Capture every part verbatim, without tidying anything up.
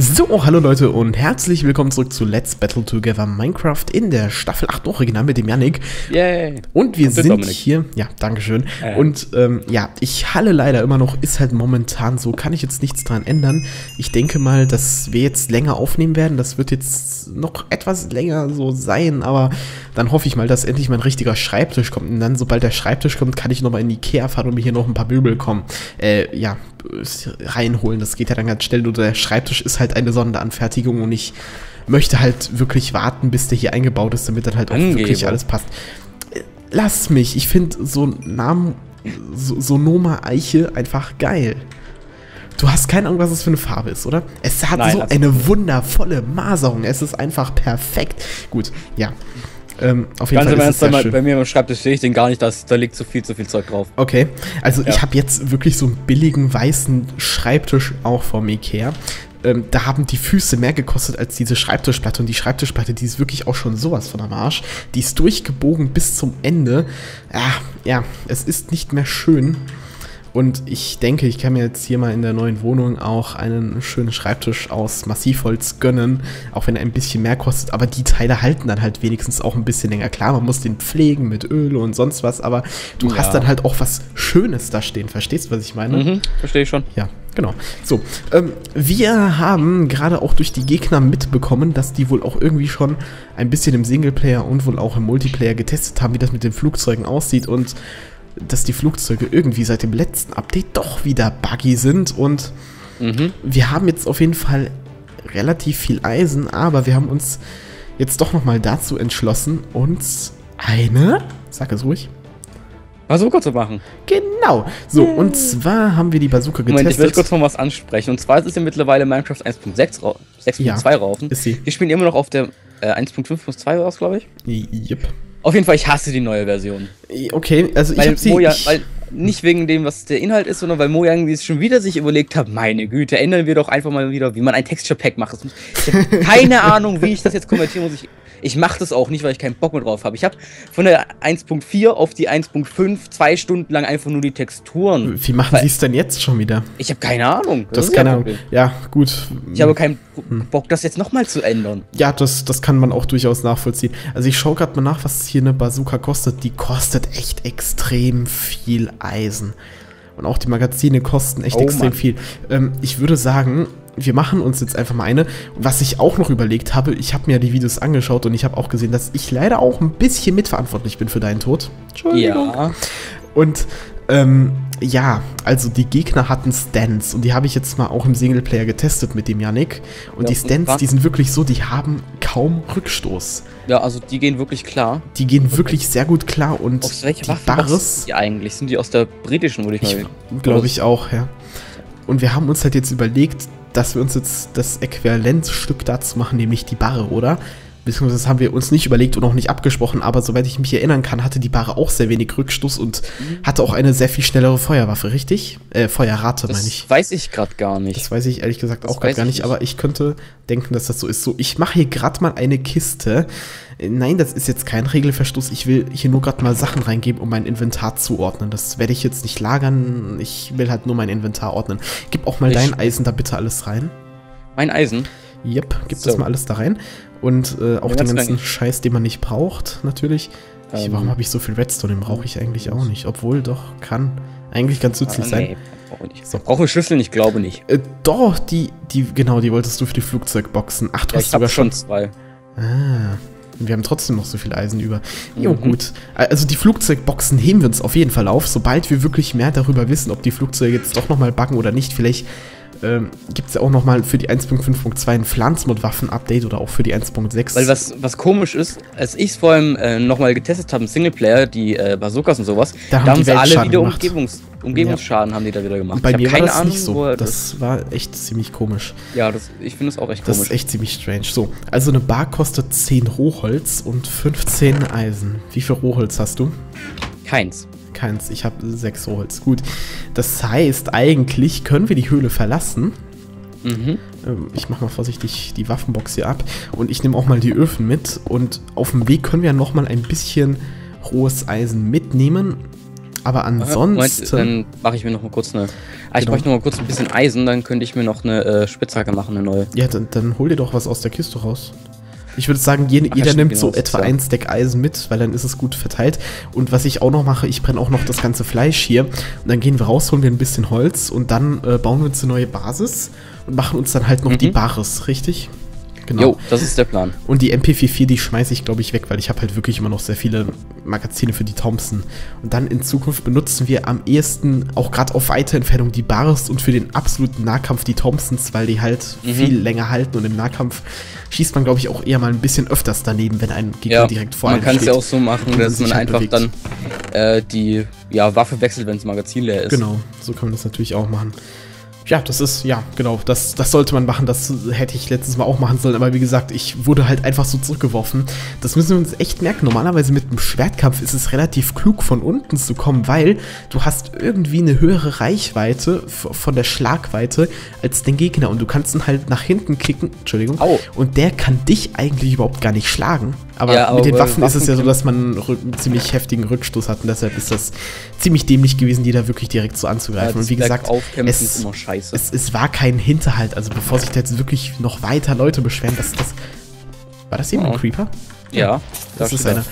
So, hallo Leute und herzlich willkommen zurück zu Let's Battle Together Minecraft in der Staffel acht original mit dem Yannick. Yay! Und wir und sind Dominik. Hier, ja, dankeschön. Äh. Und ähm, ja, ich halle leider immer noch, ist halt momentan so, kann ich jetzt nichts dran ändern. Ich denke mal, dass wir jetzt länger aufnehmen werden, das wird jetzt noch etwas länger so sein, aber dann hoffe ich mal, dass endlich mein richtiger Schreibtisch kommt. Und dann, sobald der Schreibtisch kommt, kann ich nochmal in die IKEA fahren und mir hier noch ein paar Möbel kommen. Äh, ja, reinholen, das geht ja dann ganz schnell, nur der Schreibtisch ist halt eine Sonderanfertigung und ich möchte halt wirklich warten, bis der hier eingebaut ist, damit dann halt auch Angeber. Wirklich alles passt. Lass mich, ich finde so Namen, so Sonoma Eiche einfach geil. Du hast keine Ahnung, was es für eine Farbe ist, oder? Es hat Nein, so eine nicht. wundervolle Maserung, es ist einfach perfekt. Gut, ja. Ähm, auf jeden Fall ist es sehr schön. Bei mir am Schreibtisch sehe ich den gar nicht, dass, da liegt so viel, so viel Zeug drauf. Okay, also ja. Ich habe jetzt wirklich so einen billigen weißen Schreibtisch auch vom Ikea. Ähm, da haben die Füße mehr gekostet als diese Schreibtischplatte. Und die Schreibtischplatte, die ist wirklich auch schon sowas von am Arsch. Die ist durchgebogen bis zum Ende. Ah, ja, es ist nicht mehr schön. Und ich denke, ich kann mir jetzt hier mal in der neuen Wohnung auch einen schönen Schreibtisch aus Massivholz gönnen, auch wenn er ein bisschen mehr kostet, aber die Teile halten dann halt wenigstens auch ein bisschen länger. Klar, man muss den pflegen mit Öl und sonst was, aber du ja. hast dann halt auch was Schönes da stehen. Verstehst du, was ich meine? Mhm, verstehe ich schon. Ja. Genau. So, ähm, wir haben gerade auch durch die Gegner mitbekommen, dass die wohl auch irgendwie schon ein bisschen im Singleplayer und wohl auch im Multiplayer getestet haben, wie das mit den Flugzeugen aussieht und dass die Flugzeuge irgendwie seit dem letzten Update doch wieder buggy sind und mhm. wir haben jetzt auf jeden Fall relativ viel Eisen, aber wir haben uns jetzt doch nochmal dazu entschlossen, uns eine, sag es ruhig, Bazooka zu machen. Genau. So, yeah. und zwar haben wir die Bazooka getestet. Moment, ich will kurz mal was ansprechen. Und zwar ist es ja mittlerweile Minecraft eins Punkt sechs, sechs Punkt zwei ja, rauf. Ist sie. Wir spielen immer noch auf der äh, eins Punkt fünf Punkt zwei raus, glaube ich. Yep. Auf jeden Fall, ich hasse die neue Version. Okay, also weil ich hab sie... Mojang, ich weil nicht wegen dem, was der Inhalt ist, sondern weil Mojang es schon wieder sich überlegt hat, meine Güte, ändern wir doch einfach mal wieder, wie man ein Texture-Pack macht. Ich habe keine Ahnung, wie ich das jetzt konvertieren muss. Ich, ich mache das auch nicht, weil ich keinen Bock mehr drauf habe. Ich habe von der eins Punkt vier auf die eins Punkt fünf zwei Stunden lang einfach nur die Texturen. Wie machen sie es denn jetzt schon wieder? Ich habe keine Ahnung. Das, das ist keine Ahnung. Problem. Ja, gut. Ich habe keinen Bock, das jetzt nochmal zu ändern. Ja, das, das kann man auch durchaus nachvollziehen. Also ich schaue gerade mal nach, was hier eine Bazooka kostet. Die kostet echt extrem viel Eisen. Und auch die Magazine kosten echt oh, extrem Mann. viel. Ähm, ich würde sagen, wir machen uns jetzt einfach mal eine. Was ich auch noch überlegt habe, ich habe mir die Videos angeschaut und ich habe auch gesehen, dass ich leider auch ein bisschen mitverantwortlich bin für deinen Tod. Entschuldigung. Ja. Und ähm, ja, also die Gegner hatten Stance und die habe ich jetzt mal auch im Singleplayer getestet mit dem Yannick. Und ja, die Stance, die sind wirklich so, die haben kaum Rückstoß. Ja, also die gehen wirklich klar. Die gehen okay. wirklich sehr gut klar und aus welcher Waffe Barres, die eigentlich? Sind die aus der britischen, würde ich mal ich, glaube ich auch, ja. Und wir haben uns halt jetzt überlegt, dass wir uns jetzt das Äquivalenzstück dazu machen, nämlich die Barre, oder? Beziehungsweise das haben wir uns nicht überlegt und auch nicht abgesprochen, aber soweit ich mich erinnern kann, hatte die Barre auch sehr wenig Rückstoß und mhm. hatte auch eine sehr viel schnellere Feuerwaffe, richtig? Äh, Feuerrate, meine ich. Das weiß ich gerade gar nicht. Das weiß ich ehrlich gesagt auch gerade gar nicht, nicht, aber ich könnte denken, dass das so ist. So, ich mache hier gerade mal eine Kiste. Nein, das ist jetzt kein Regelverstoß. Ich will hier nur gerade mal Sachen reingeben, um mein Inventar zu ordnen. Das werde ich jetzt nicht lagern. Ich will halt nur mein Inventar ordnen. Gib auch mal ich dein Eisen da bitte alles rein. Mein Eisen? Jep, gib so. das mal alles da rein. Und äh, auch den ganzen Scheiß, den man nicht braucht, natürlich. Ähm. Ich, warum habe ich so viel Redstone? Den brauche ich eigentlich auch nicht. Obwohl, doch, kann eigentlich ganz nützlich ah, nee. sein. So. Brauche Schüsseln? Ich glaube nicht. Äh, doch, die, die, genau, die wolltest du für die Flugzeugboxen. Ach, du ja, hast sogar schon zwei. Ah. Wir haben trotzdem noch so viel Eisen über. Jo, mhm. gut. Also die Flugzeugboxen heben wir uns auf jeden Fall auf, sobald wir wirklich mehr darüber wissen, ob die Flugzeuge jetzt doch nochmal buggen oder nicht. Vielleicht ähm, gibt es ja auch nochmal für die eins Punkt fünf Punkt zwei ein Pflanzmod-Waffen-Update oder auch für die eins Punkt sechs. Weil was, was komisch ist, als ich es vorhin äh, nochmal getestet habe im Singleplayer, die äh, Bazookas und sowas, da haben, da haben sie alle wieder Umgebungs Umgebungsschaden ja. haben die da wieder gemacht. Und bei ich mir keine war das Ahnung, nicht so. Das, das war echt ziemlich komisch. Ja, das, ich finde es auch echt komisch. Das ist echt ziemlich strange. So, also eine Bar kostet zehn Rohholz und fünfzehn Eisen. Wie viel Rohholz hast du? Keins. Keins, ich habe sechs Rohholz. Gut, das heißt, eigentlich können wir die Höhle verlassen. Mhm. Ich mache mal vorsichtig die Waffenbox hier ab. Und ich nehme auch mal die Öfen mit. Und auf dem Weg können wir ja nochmal ein bisschen rohes Eisen mitnehmen. Aber ansonsten... Moment, dann mache ich mir noch mal kurz eine... Ah, ich genau. bräuchte noch mal kurz ein bisschen Eisen, dann könnte ich mir noch eine äh, Spitzhacke machen, eine neue. Ja, dann, dann hol dir doch was aus der Kiste raus. Ich würde sagen, je, Ach, jeder nimmt so etwa ja. ein Stack Eisen mit, weil dann ist es gut verteilt. Und was ich auch noch mache, ich brenne auch noch das ganze Fleisch hier. Und dann gehen wir raus, holen wir ein bisschen Holz und dann äh, bauen wir uns eine neue Basis und machen uns dann halt noch mhm. die Bares, richtig? Genau. Jo, das ist der Plan. Und die M P vierundvierzig, die schmeiße ich, glaube ich, weg, weil ich habe halt wirklich immer noch sehr viele Magazine für die Thompson. Und dann in Zukunft benutzen wir am ehesten, auch gerade auf weite Entfernung, die Bares und für den absoluten Nahkampf die Thompsons, weil die halt mhm. viel länger halten. Und im Nahkampf schießt man, glaube ich, auch eher mal ein bisschen öfters daneben, wenn ein Gegner ja, direkt vor einem steht. Man kann es ja auch so machen, dass man halt einfach bewegt. dann äh, die ja, Waffe wechselt, wenn das Magazin leer ist. Genau, so kann man das natürlich auch machen. Ja, das ist, ja, genau, das, das sollte man machen, das hätte ich letztes Mal auch machen sollen, aber wie gesagt, ich wurde halt einfach so zurückgeworfen. Das müssen wir uns echt merken, normalerweise mit einem Schwertkampf ist es relativ klug, von unten zu kommen, weil du hast irgendwie eine höhere Reichweite von der Schlagweite als den Gegner und du kannst ihn halt nach hinten kicken, Entschuldigung, Au. und der kann dich eigentlich überhaupt gar nicht schlagen. Aber ja, mit den Waffen, Waffen ist es ja so, dass man einen ziemlich heftigen Rückstoß hat und deshalb ist das ziemlich dämlich gewesen, die da wirklich direkt so anzugreifen. Ja, und wie gesagt, es, ist immer scheiße. Es, es war kein Hinterhalt. Also bevor sich da jetzt wirklich noch weiter Leute beschweren, dass das... War das eben oh. ein Creeper? Ja, ja das ist einer.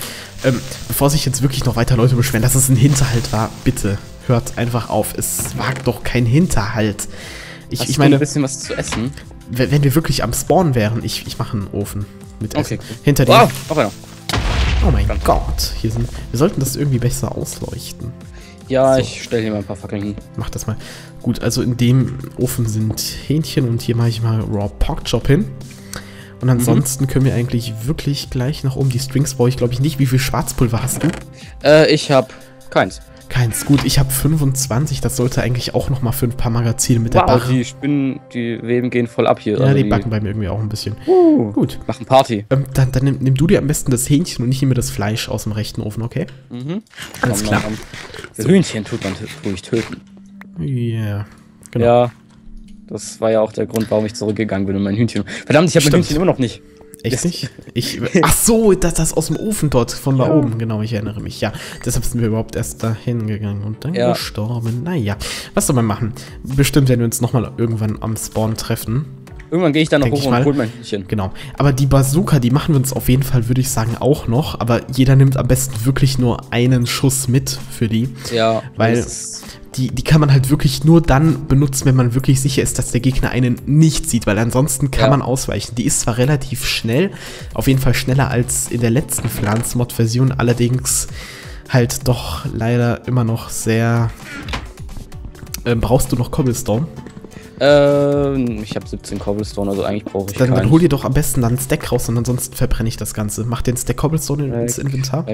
Ähm, bevor sich jetzt wirklich noch weiter Leute beschweren, dass es ein Hinterhalt war, bitte hört einfach auf. Es war doch kein Hinterhalt. Ich, Hast ich meine, du ein bisschen was zu essen? Wenn wir wirklich am Spawn wären, ich, ich mache einen Ofen. Mit Essen. Okay. Hinter dir. Wow, auf einer. Oh mein Ganz Gott, hier sind. Wir sollten das irgendwie besser ausleuchten. Ja, so. Ich stelle hier mal ein paar Fackeln hin. Mach das mal. Gut, also in dem Ofen sind Hähnchen und hier mache ich mal Raw Pork Chop hin. Und ansonsten mhm. können wir eigentlich wirklich gleich nach oben. Die Strings brauche ich, glaube ich, nicht. Wie viel Schwarzpulver hast du? Äh, ich habe keins. Keins, gut, ich habe fünfundzwanzig, das sollte eigentlich auch nochmal für ein paar Magazine mit wow, der Barre. Die Spinnen, die Weben gehen voll ab hier. Ja, also die, die backen bei mir irgendwie auch ein bisschen. Uh, gut. Machen Party. Ähm, dann dann nimm, nimm du dir am besten das Hähnchen und nicht immer das Fleisch aus dem rechten Ofen, okay? Mhm. Alles klar. Am, am, das so. Hühnchen tut man ruhig töten. Yeah. Genau. Ja, das war ja auch der Grund, warum ich zurückgegangen bin und mein Hühnchen... Verdammt, ich habe mein Hühnchen immer noch nicht. Echt nicht? Ich, ach so, das, das aus dem Ofen dort von da ja. oben, genau, ich erinnere mich, ja. Deshalb sind wir überhaupt erst dahin gegangen und dann ja. gestorben. Naja, was soll man machen? Bestimmt werden wir uns nochmal irgendwann am Spawn treffen. Irgendwann gehe ich dann noch hoch und hol mein Hühnchen. Genau, aber die Bazooka, die machen wir uns auf jeden Fall, würde ich sagen, auch noch. Aber jeder nimmt am besten wirklich nur einen Schuss mit für die. Ja. Weil die, die kann man halt wirklich nur dann benutzen, wenn man wirklich sicher ist, dass der Gegner einen nicht sieht. Weil ansonsten kann ja. man ausweichen. Die ist zwar relativ schnell, auf jeden Fall schneller als in der letzten Pflanzenmod-Version. Allerdings halt doch leider immer noch sehr... Äh, brauchst du noch Cobblestone? Ähm, ich habe siebzehn Cobblestone, also eigentlich brauche ich dann, keinen. Dann hol dir doch am besten dann einen Stack raus und ansonsten verbrenne ich das Ganze. Mach den Stack Cobblestone in, ins Inventar.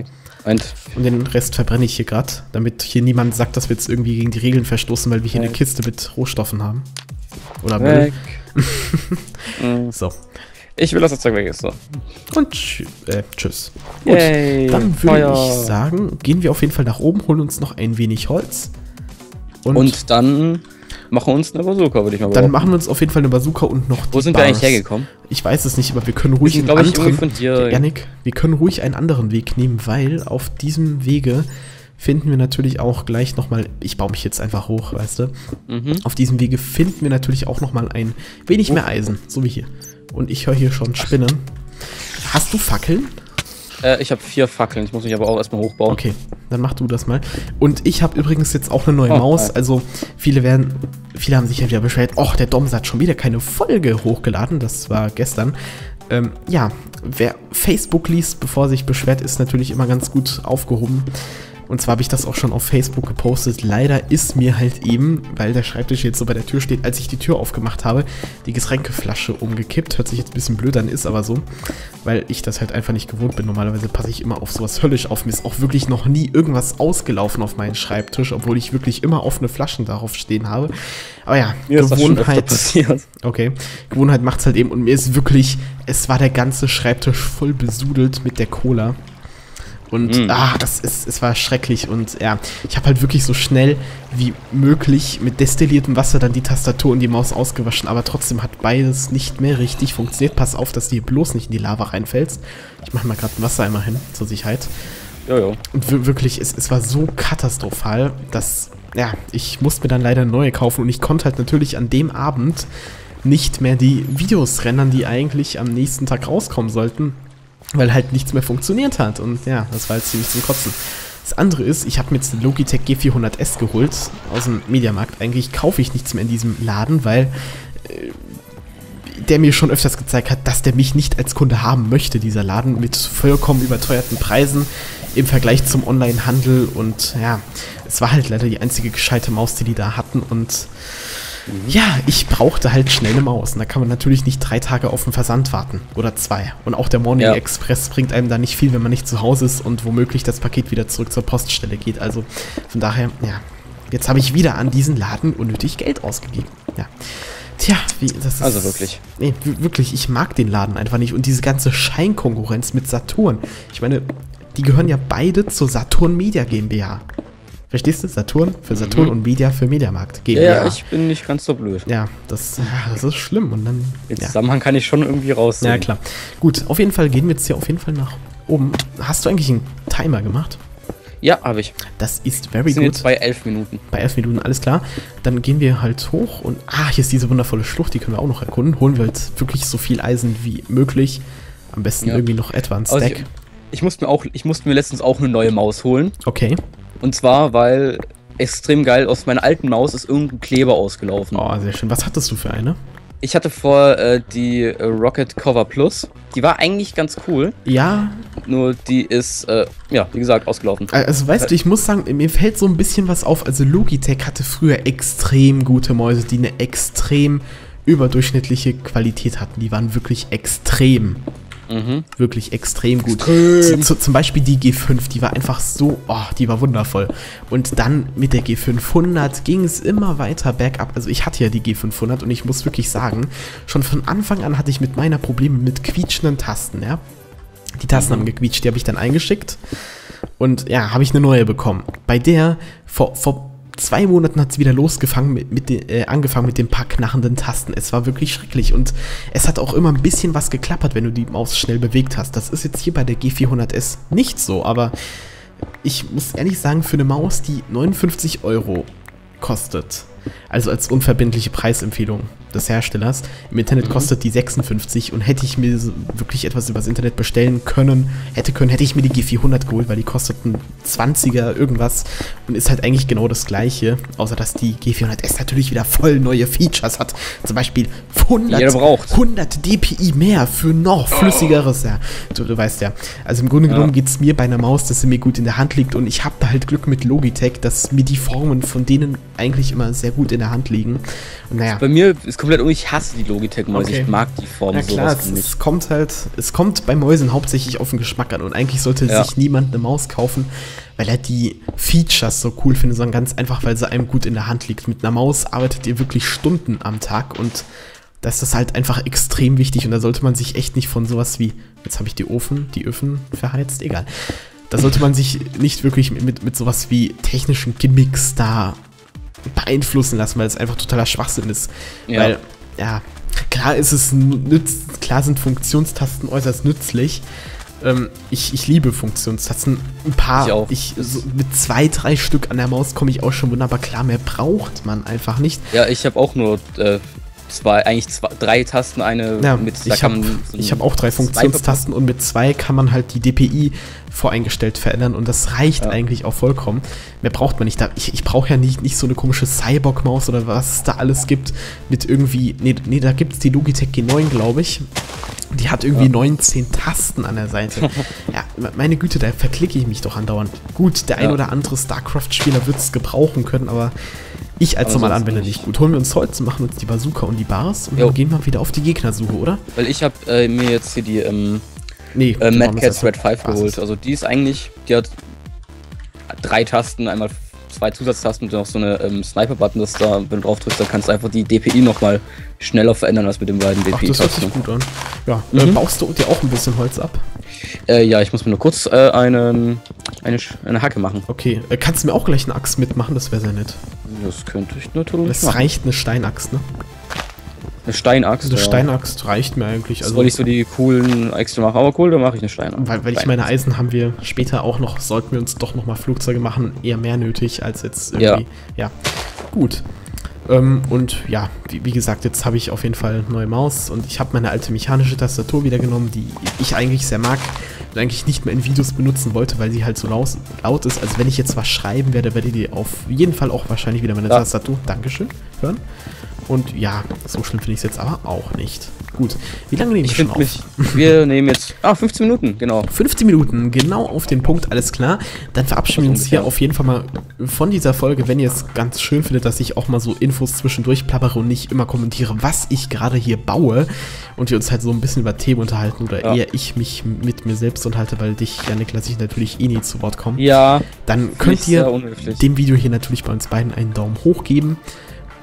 Und, und den Rest verbrenne ich hier gerade, damit hier niemand sagt, dass wir jetzt irgendwie gegen die Regeln verstoßen, weil wir hier weg. eine Kiste mit Rohstoffen haben. Oder Müll. So. Ich will, dass das Zeug weg ist. So. Und tschü äh, tschüss. Gut, Yay, dann würde Feuer. ich sagen, gehen wir auf jeden Fall nach oben, holen uns noch ein wenig Holz. Und, und dann... machen wir uns eine Bazooka, würde ich mal behaupten. Dann machen wir uns auf jeden Fall eine Bazooka und noch die Wo sind Bars. wir eigentlich hergekommen? Ich weiß es nicht, aber wir können ruhig wir sind, einen ich, anderen... Von dir, Yannick, wir können ruhig einen anderen Weg nehmen, weil auf diesem Wege finden wir natürlich auch gleich nochmal... Ich baue mich jetzt einfach hoch, weißt du? Mhm. Auf diesem Wege finden wir natürlich auch nochmal ein wenig mehr Eisen, so wie hier. Und ich höre hier schon Spinnen. Ach. Hast du Fackeln? Ich habe vier Fackeln, ich muss mich aber auch erstmal hochbauen. Okay, dann mach du das mal. Und ich habe übrigens jetzt auch eine neue oh, Maus, also viele werden, viele haben sich ja wieder beschwert, oh, der Doms hat schon wieder keine Folge hochgeladen, das war gestern. Ähm, ja, wer Facebook liest, bevor sich beschwert, ist natürlich immer ganz gut aufgehoben. Und zwar habe ich das auch schon auf Facebook gepostet. Leider ist mir halt eben, weil der Schreibtisch jetzt so bei der Tür steht, als ich die Tür aufgemacht habe, die Getränkeflasche umgekippt. Hört sich jetzt ein bisschen blöd an, ist aber so, weil ich das halt einfach nicht gewohnt bin. Normalerweise passe ich immer auf sowas höllisch auf. Mir ist auch wirklich noch nie irgendwas ausgelaufen auf meinen Schreibtisch, obwohl ich wirklich immer offene Flaschen darauf stehen habe. Aber ja, mir Gewohnheit... Ist das schon öfter passiert. Okay, Gewohnheit macht es halt eben. Und mir ist wirklich... Es war der ganze Schreibtisch voll besudelt mit der Cola. Und mm. ah, das ist, es war schrecklich und ja, ich habe halt wirklich so schnell wie möglich mit destilliertem Wasser dann die Tastatur und die Maus ausgewaschen, aber trotzdem hat beides nicht mehr richtig funktioniert. Pass auf, dass du hier bloß nicht in die Lava reinfällst. Ich mache mal gerade ein Wassereimer hin, zur Sicherheit. Jojo. Und wirklich, es, es war so katastrophal, dass, ja, ich musste mir dann leider neue kaufen und ich konnte halt natürlich an dem Abend nicht mehr die Videos rendern, die eigentlich am nächsten Tag rauskommen sollten, weil halt nichts mehr funktioniert hat. Und ja, das war halt ziemlich zum Kotzen. Das andere ist, ich habe mir jetzt eine Logitech G vierhundert S geholt aus dem Mediamarkt. Eigentlich kaufe ich nichts mehr in diesem Laden, weil äh, der mir schon öfters gezeigt hat, dass der mich nicht als Kunde haben möchte, dieser Laden, mit vollkommen überteuerten Preisen im Vergleich zum Online-Handel. Und ja, es war halt leider die einzige gescheite Maus, die die da hatten. Und ja, ich brauchte halt schnell eine Maus. Und da kann man natürlich nicht drei Tage auf den Versand warten. Oder zwei. Und auch der Morning ja. Express bringt einem da nicht viel, wenn man nicht zu Hause ist und womöglich das Paket wieder zurück zur Poststelle geht. Also von daher, ja. Jetzt habe ich wieder an diesen Laden unnötig Geld ausgegeben. Ja. Tja, wie, das ist... Also wirklich. Nee, wirklich, ich mag den Laden einfach nicht. Und diese ganze Scheinkonkurrenz mit Saturn. Ich meine, die gehören ja beide zur Saturn Media GmbH. Verstehst du? Saturn für Saturn mhm. und Media für Mediamarkt. GmbH. Ja, ich bin nicht ganz so blöd. Ja, das, das ist schlimm. Und dann, den ja. Zusammenhang kann ich schon irgendwie raussehen. Ja, klar. Gut, auf jeden Fall gehen wir jetzt hier auf jeden Fall nach oben. Hast du eigentlich einen Timer gemacht? Ja, habe ich. Das ist very good. Wir sind jetzt bei elf Minuten. Bei elf Minuten, alles klar. Dann gehen wir halt hoch und... Ah, hier ist diese wundervolle Schlucht, die können wir auch noch erkunden. Holen wir halt wirklich so viel Eisen wie möglich. Am besten ja. irgendwie noch etwa ein Stack. Also ich, ich, musste mir auch, ich musste mir letztens auch eine neue Maus holen. Okay. Und zwar, weil extrem geil, aus meiner alten Maus ist irgendein Kleber ausgelaufen. Oh, sehr schön. Was hattest du für eine? Ich hatte vor äh, die äh, Rocket Cover Plus. Die war eigentlich ganz cool. Ja. Nur die ist, äh, ja, wie gesagt, ausgelaufen. Also weißt du, ich muss sagen, mir fällt so ein bisschen was auf. Also Logitech hatte früher extrem gute Mäuse, die eine extrem überdurchschnittliche Qualität hatten. Die waren wirklich extrem. Mhm. Wirklich extrem gut. Extrem. Zu, zum Beispiel die G fünf, die war einfach so, oh, die war wundervoll. Und dann mit der G fünfhundert ging es immer weiter bergab. Also ich hatte ja die G fünfhundert und ich muss wirklich sagen, schon von Anfang an hatte ich mit meiner Probleme mit quietschenden Tasten, ja. Die Tasten haben gequietscht, die habe ich dann eingeschickt. Und ja, habe ich eine neue bekommen. Bei der, vor, vor zwei Monaten hat es wieder losgefangen, mit, mit den, äh, angefangen mit den paar knarrenden Tasten. Es war wirklich schrecklich und es hat auch immer ein bisschen was geklappert, wenn du die Maus schnell bewegt hast. Das ist jetzt hier bei der G vierhundert S nicht so, aber ich muss ehrlich sagen, für eine Maus, die neunundfünfzig Euro kostet, also als unverbindliche Preisempfehlung des Herstellers, im Internet kostet die sechsundfünfzig und hätte ich mir wirklich etwas übers Internet bestellen können, hätte können, hätte ich mir die G vierhundert geholt, weil die kostet ein zwanziger irgendwas und ist halt eigentlich genau das gleiche, außer dass die G vierhundert S natürlich wieder voll neue Features hat, zum Beispiel hundert D P I mehr für noch flüssigeres, ja, du, du weißt ja, also im Grunde ja. genommen geht es mir bei einer Maus, dass sie mir gut in der Hand liegt und ich habe da halt Glück mit Logitech, dass mir die Formen von denen eigentlich immer sehr gut in der Hand liegen. Und naja. Bei mir ist komplett um, ich hasse die Logitech-Mäuse, okay. Ich mag die Form sowas nicht. Ja klar, es, es kommt halt, es kommt bei Mäusen hauptsächlich auf den Geschmack an und eigentlich sollte ja. sich niemand eine Maus kaufen, weil er die Features so cool findet, sondern ganz einfach, weil sie einem gut in der Hand liegt. Mit einer Maus arbeitet ihr wirklich Stunden am Tag und das ist halt einfach extrem wichtig und da sollte man sich echt nicht von sowas wie, jetzt habe ich die Ofen, die Öfen verheizt, egal. Da sollte man sich nicht wirklich mit, mit, mit sowas wie technischen Gimmicks da beeinflussen lassen, weil es einfach totaler Schwachsinn ist. Ja. Weil, ja, klar ist es nütz, klar sind Funktionstasten äußerst nützlich. Ähm, ich, ich liebe Funktionstasten. Ein paar, ich auch. Ich, so mit zwei, drei Stück an der Maus komme ich auch schon wunderbar klar, mehr braucht man einfach nicht. Ja, ich habe auch nur äh, zwei, eigentlich zwei, drei Tasten, eine ja, mit... Da ich habe so hab auch drei Funktionstasten und mit zwei kann man halt die D P I voreingestellt verändern und das reicht ja. eigentlich auch vollkommen. Mehr braucht man nicht. Ich, ich brauche ja nicht, nicht so eine komische Cyborg-Maus oder was es da alles gibt mit irgendwie... Nee, nee da gibt es die Logitech G neun, glaube ich. Die hat irgendwie ja. neunzehn Tasten an der Seite. Ja, meine Güte, da verklicke ich mich doch andauernd. Gut, der ja. ein oder andere StarCraft-Spieler wird es gebrauchen können, aber ich als normal Anwender nicht. Gut, holen wir uns Holz, machen uns die Bazooka und die Bars und jo. Dann gehen wir wieder auf die Gegnersuche, oder? Weil ich habe äh, mir jetzt hier die... Ähm Nee, äh, Mad Catz R A T fünf geholt. Also die ist eigentlich, die hat drei Tasten, einmal zwei Zusatztasten und noch so eine ähm, Sniper-Button, dass da, wenn du drauf drückst, dann kannst du einfach die D P I nochmal schneller verändern als mit den beiden D P I-Tasten. Das hört sich gut an. Ja, mhm. äh, baust du dir auch ein bisschen Holz ab? Äh, ja, ich muss mir nur kurz äh, einen, eine, eine Hacke machen. Okay, äh, kannst du mir auch gleich eine Axt mitmachen? Das wäre sehr nett. Das könnte ich natürlich machen. Das reicht eine Steinaxt, ne? Eine Steinaxt. Eine ja. Steinaxt reicht mir eigentlich. Also soll ich so die coolen Äxte machen? Aber cool, dann mache ich eine Steinaxt. Weil, weil ich meine, Eisen haben wir später auch noch, sollten wir uns doch nochmal Flugzeuge machen, eher mehr nötig als jetzt irgendwie. Ja. Ja. Gut. Ähm, und ja, wie, wie gesagt, jetzt habe ich auf jeden Fall eine neue Maus und ich habe meine alte mechanische Tastatur wieder genommen, die ich eigentlich sehr mag und eigentlich nicht mehr in Videos benutzen wollte, weil sie halt so laut, laut ist. Also wenn ich jetzt was schreiben werde, werde ich auf jeden Fall auch wahrscheinlich wieder meine ja. Tastatur, Dankeschön, hören. Und ja, so schlimm finde ich es jetzt aber auch nicht. Gut, wie lange nehmen wir schon auf? Mich, wir nehmen jetzt, ah, fünfzehn Minuten, genau. fünfzehn Minuten, genau auf den Punkt, alles klar. Dann verabschieden wir uns hier auf jeden Fall mal von dieser Folge, wenn ihr es ganz schön findet, dass ich auch mal so Infos zwischendurch plappere und nicht immer kommentiere, was ich gerade hier baue und wir uns halt so ein bisschen über Themen unterhalten oder ja. eher ich mich mit mir selbst unterhalte, weil dich, Yannick, lasse ich natürlich eh nie zu Wort kommen. Ja, dann könnt ihr dem Video hier natürlich bei uns beiden einen Daumen hoch geben.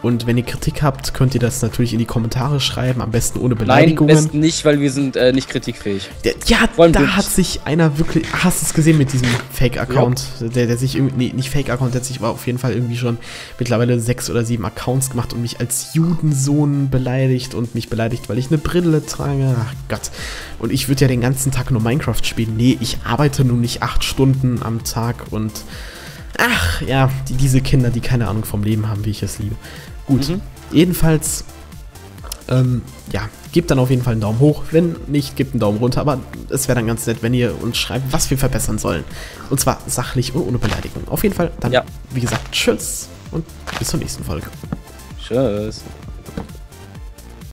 Und wenn ihr Kritik habt, könnt ihr das natürlich in die Kommentare schreiben, am besten ohne Beleidigungen. Nein, am besten nicht, weil wir sind äh, nicht kritikfähig. Der, ja, Freund da hat sich einer wirklich... Hast du es gesehen mit diesem Fake-Account? Ja. Der, der sich irgendwie... Nee, nicht Fake-Account, der hat sich aber auf jeden Fall irgendwie schon mittlerweile sechs oder sieben Accounts gemacht und mich als Judensohn beleidigt und mich beleidigt, weil ich eine Brille trage. Ach Gott. Und ich würde ja den ganzen Tag nur Minecraft spielen. Nee, ich arbeite nun nicht acht Stunden am Tag und... Ach, ja, die, diese Kinder, die keine Ahnung vom Leben haben, wie ich es liebe. Gut, mhm. jedenfalls, ähm, ja, gebt dann auf jeden Fall einen Daumen hoch. Wenn nicht, gebt einen Daumen runter. Aber es wäre dann ganz nett, wenn ihr uns schreibt, was wir verbessern sollen. Und zwar sachlich und ohne Beleidigung. Auf jeden Fall, dann, ja. wie gesagt, tschüss und bis zur nächsten Folge. Tschüss.